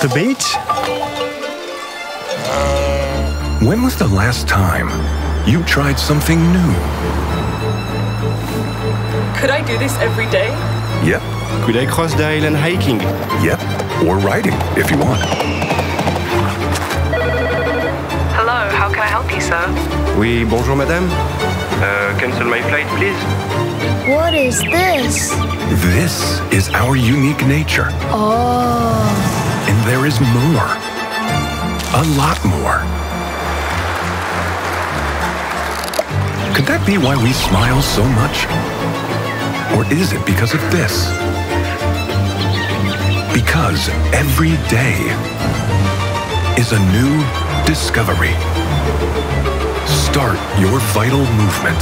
The beach? When was the last time you tried something new? Could I do this every day? Yep. Could I cross the island hiking? Yep. Or riding, if you want. Hello, how can I help you, sir? Oui, bonjour, madame. Cancel my flight, please. What is this? This is our unique nature. Oh. And there is more. A lot more. Could that be why we smile so much? Or is it because of this? Because every day is a new discovery. Start your vital movement.